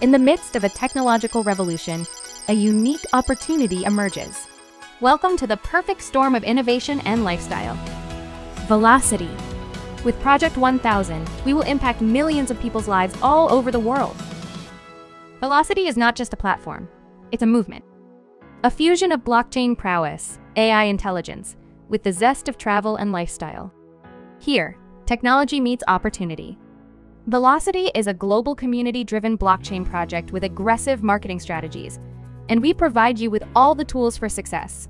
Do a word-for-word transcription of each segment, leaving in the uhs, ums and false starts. In the midst of a technological revolution, a unique opportunity emerges. Welcome to the perfect storm of innovation and lifestyle. ViLocity. With Project one thousand, we will impact millions of people's lives all over the world. ViLocity is not just a platform, it's a movement. A fusion of blockchain prowess, A I intelligence, with the zest of travel and lifestyle. Here, technology meets opportunity. ViLocity is a global community-driven blockchain project with aggressive marketing strategies, and we provide you with all the tools for success.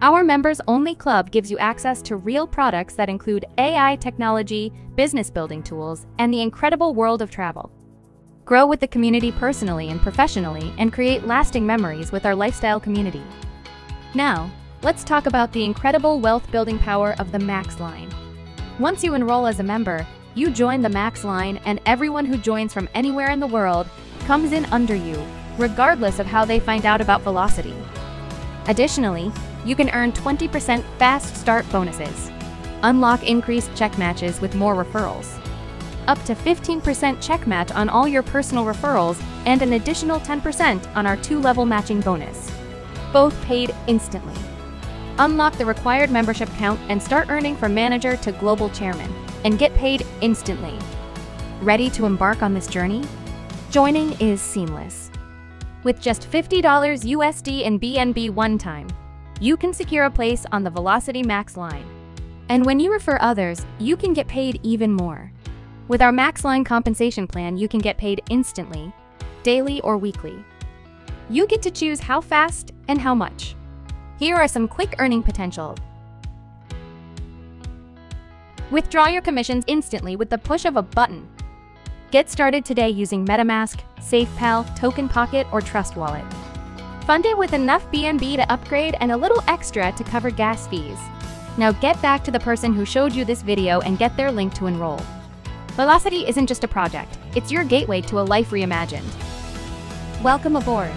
Our members-only club gives you access to real products that include A I technology, business-building tools, and the incredible world of travel. Grow with the community personally and professionally and create lasting memories with our lifestyle community. Now, let's talk about the incredible wealth-building power of the Max Line. Once you enroll as a member, you join the Max Line, and everyone who joins from anywhere in the world comes in under you, regardless of how they find out about ViLocity. Additionally, you can earn twenty percent fast start bonuses, unlock increased check matches with more referrals, up to fifteen percent check match on all your personal referrals, and an additional ten percent on our two-level matching bonus, both paid instantly. Unlock the required membership count and start earning from manager to global chairman, and get paid instantly. Ready to embark on this journey? Joining is seamless. With just fifty dollars U S D in B N B one time, you can secure a place on the ViLocity Max Line. And when you refer others, you can get paid even more. With our Max Line compensation plan, you can get paid instantly, daily or weekly. You get to choose how fast and how much. Here are some quick earning potential. Withdraw your commissions instantly with the push of a button. Get started today using MetaMask, SafePal, Token Pocket, or Trust Wallet. Fund it with enough B N B to upgrade and a little extra to cover gas fees. Now get back to the person who showed you this video and get their link to enroll. ViLocity isn't just a project, it's your gateway to a life reimagined. Welcome aboard.